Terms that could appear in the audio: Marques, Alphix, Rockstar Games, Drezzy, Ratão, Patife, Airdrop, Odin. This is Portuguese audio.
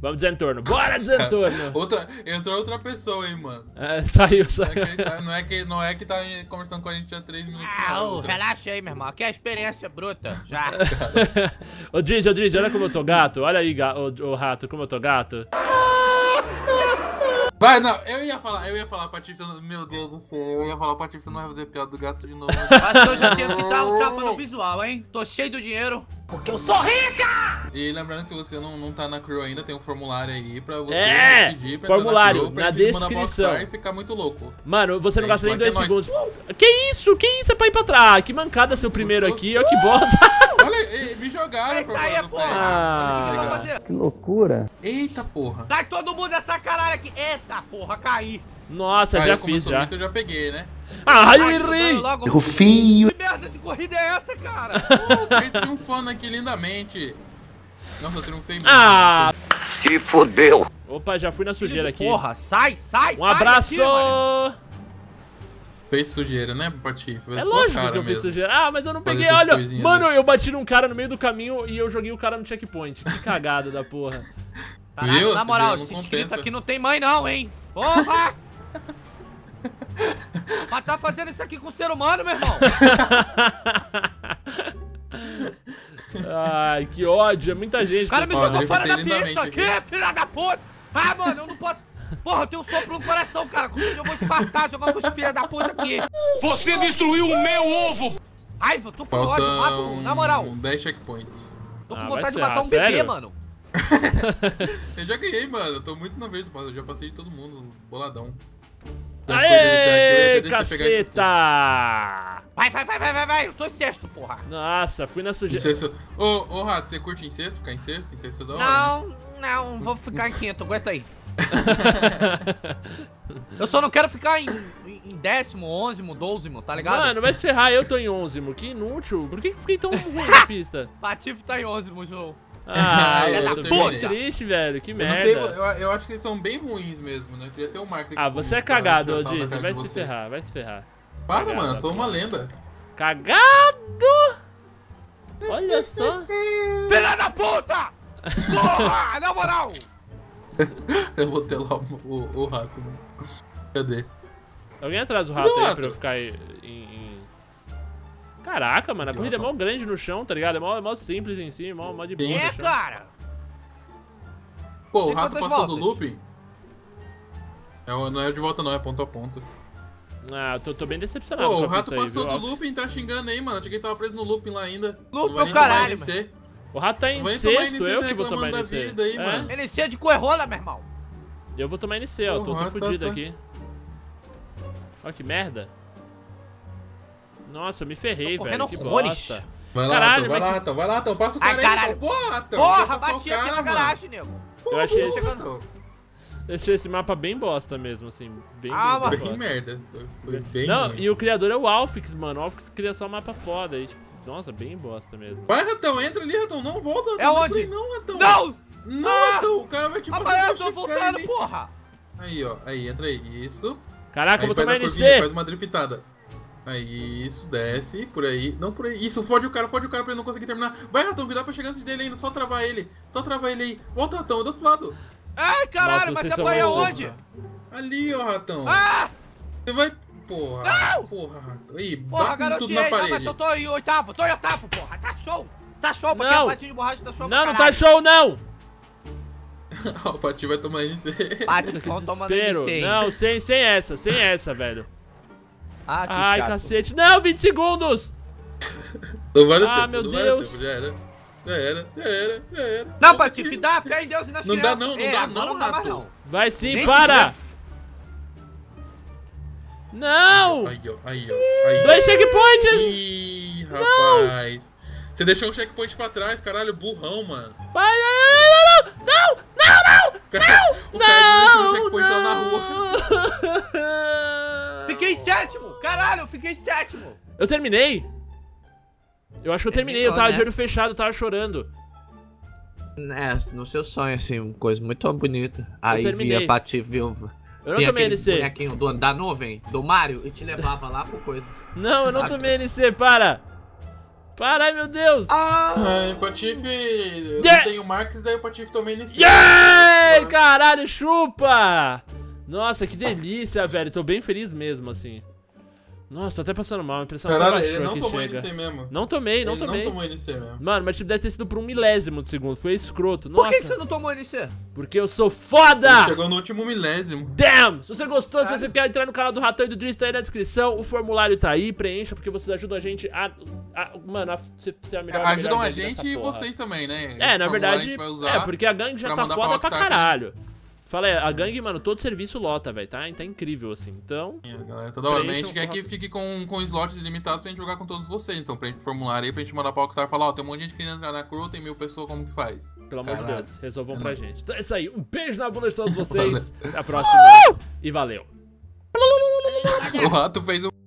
Vamos, desentorno. Bora, desentorno! Entrou outra pessoa aí, mano. É, saiu. Não é que tá conversando com a gente há 3 minutos. Relaxa aí, meu irmão. Aqui é a experiência bruta. Já. Ô, Drezzy, olha como eu tô gato. Olha aí, ô rato, como eu tô gato. Vai, não, eu ia falar, Patife, meu Deus do céu, Patife, você não vai fazer piada do gato de novo. Acho que eu já tenho que dar um tapa no visual, hein? Tô cheio do dinheiro, porque eu sou rica! E lembrando que se você não tá na crew ainda, tem um formulário aí pra você pedir pra formulário entrar na crew, pra gente descrição. E ficar muito louco. Mano, você não gasta nem 2 segundos. Que isso? É pra ir pra trás. Que mancada seu primeiro aqui, ó, que bosta. Olha, me jogaram pra saia, porra. Que loucura. Eita, porra. Sai todo mundo dessa caralho aqui. Eita, porra, caí. Nossa, já fiz, já. Eu já peguei, né? Ai, errei. Rufinho. Que merda de corrida é essa, cara? Pô, triunfando aqui lindamente. Nossa, eu triunfei muito. Ah. Se fodeu. Opa, já fui na sujeira aqui. Porra, sai. Um abraço. Aqui, fez sujeira, né, Patife? É lógico que eu fiz sujeira. Ah, mas eu não peguei, olha. Mano, eu bati num cara no meio do caminho e eu joguei o cara no checkpoint. Que cagada da porra. Caraca, na moral, esse inscrito aqui não tem mãe não, hein? Porra! Mas tá fazendo isso aqui com o ser humano, meu irmão. Ai, que ódio. É muita gente. O cara me jogou fora da pista aqui, filha da puta. Ah, mano, eu não posso... Porra, eu tenho um sopro no coração, cara. Como eu vou te fartar, jogar com os filhos da puta aqui? Você destruiu o meu ovo! Ai, eu tô com ódio, mato, na moral. 10 checkpoints. Tô com vontade de matar um bebê, mano. Eu já ganhei, mano. Eu tô muito na vez do passo. Eu já passei de todo mundo, boladão. Aê, caceta! Vai. Eu tô em sexto, porra. Nossa, fui na sujeira. Ô, Rato, você curte em sexto? Ficar em sexto? Em sexto da hora? Não, vou ficar em quinto. Aguenta aí. Eu só não quero ficar em 10º, 11º, 12º, tá ligado? Mano, vai se ferrar, eu tô em 11º, que inútil. Por que eu fiquei tão ruim na pista? Patife tá em 11º, João. Ah, eu tô triste, velho, que merda. Eu acho que eles são bem ruins mesmo, né? Eu queria ter um marco aqui. Ah, você é cagado, Odin, vai se ferrar. Para, cagado, mano, sou uma lenda. Cagado! Olha só. Filha da puta! Porra, na moral! Eu vou telar o rato, mano. Cadê? Alguém atrás do rato aí pra eu ficar em... Caraca, mano, a corrida é mó grande no chão, tá ligado? É mó simples em si, mó de boa. É, cara! Pô, o rato passou do looping? Não é de volta não, é ponto a ponto. Ah, eu tô bem decepcionado. Pô, o rato passou do looping, tá xingando aí, mano. Achei que ele tava preso no looping lá ainda. Looping é o caralho, mano. O rato tá em sexto, eu que vou tomar NC. NC de coerrola, meu irmão. Eu vou tomar NC, ó, tô fudido aqui. Olha que merda. Nossa, eu me ferrei, velho, que bosta. Vai lá, Ratão, passa o cara aí, porra, bati aqui na garagem, nego. Eu achei chegando. Deixei esse mapa bem bosta mesmo, assim, bem merda. Foi bem não, e o criador é o Alphix, mano, o Alphix cria só um mapa foda aí, tipo. Nossa, bem bosta mesmo. Vai, Ratão, entra ali, Ratão, não volta. É onde? Não, Ratão. Não, Ratão, o cara vai te matar. Rapaz, eu tô voltando, porra. Aí, ó, aí, entra aí, isso. Caraca, eu vou tomar NC. Faz uma driftada. Aí, isso, desce, por aí, não por aí. Isso, fode o cara pra ele não conseguir terminar. Vai, Ratão, cuidado pra chegar antes dele ainda, só travar ele aí. Volta, Ratão, do outro lado. Ai, caralho, mas você apanha onde? Ali, ó, Ratão. Ah! Você vai... Porra, não! Porra, aí, bate tudo na parede. Não, mas eu tô em oitavo, porra, tá show, porque a patinha de borracha tá show. Não tá show, não! O Patife vai tomar NC. Patife tomando NC. Não, sem essa, velho. Ah, que ai, chato. Cacete, não, 20 segundos! Ah, meu Deus. Já era. Não, Patife, dá fé em Deus e nas crianças. Não dá, Rato. Vai sim, para! Não! Aí, ó. 2 checkpoints! Ih, rapaz. Não. Você deixou um checkpoint pra trás, caralho, burrão, mano. Vai, não! Fiquei em 7º, caralho, Eu terminei? Eu acho que eu terminei, eu tava de olho fechado, eu tava chorando. É, no seu sonho, assim, uma coisa muito bonita. Aí vinha Patife viúva. Eu não tomei NC. Bonequinho da nuvem, do Mario, e te levava lá por coisa. Não, eu não tomei NC, para! Para, ai meu Deus! Ai, Patife, eu não tenho Marques, daí o Patife tomei NC. Yeah! Ai, caralho, chupa! Nossa, que delícia, velho. Tô bem feliz mesmo, assim. Nossa, tô até passando mal. Caralho, ele não tomou NC mesmo. Não tomei, não tomei. Ele não tomou NC mesmo. Mano, mas tipo, deve ter sido por 1 milésimo de segundo. Foi escroto. Nossa. Por que você não tomou NC? Porque eu sou foda! Ele chegou no último milésimo. Damn! Se você gostou, se você quer entrar no canal do Ratão e do Drezzy, tá aí na descrição. O formulário tá aí, preencha, porque vocês ajudam a gente a... mano, você é a melhor. Ajudam a gente e vocês também, né? É, na verdade, é, porque a gangue já tá foda pra caralho. Fala aí, a gangue, mano, todo serviço lota, velho, tá? Tá incrível, assim, então... É, galera, toda hora, mas a gente quer que fique com slots ilimitados pra gente jogar com todos vocês, então, pra gente formular aí, pra gente mandar pra Rockstar e falar, ó, tem um monte de gente querendo entrar na crew, tem 1000 pessoas, como que faz? Pelo amor de Deus, resolvam pra gente. Então é isso aí, um beijo na bunda de todos vocês, até a próxima, e valeu. O rato fez um...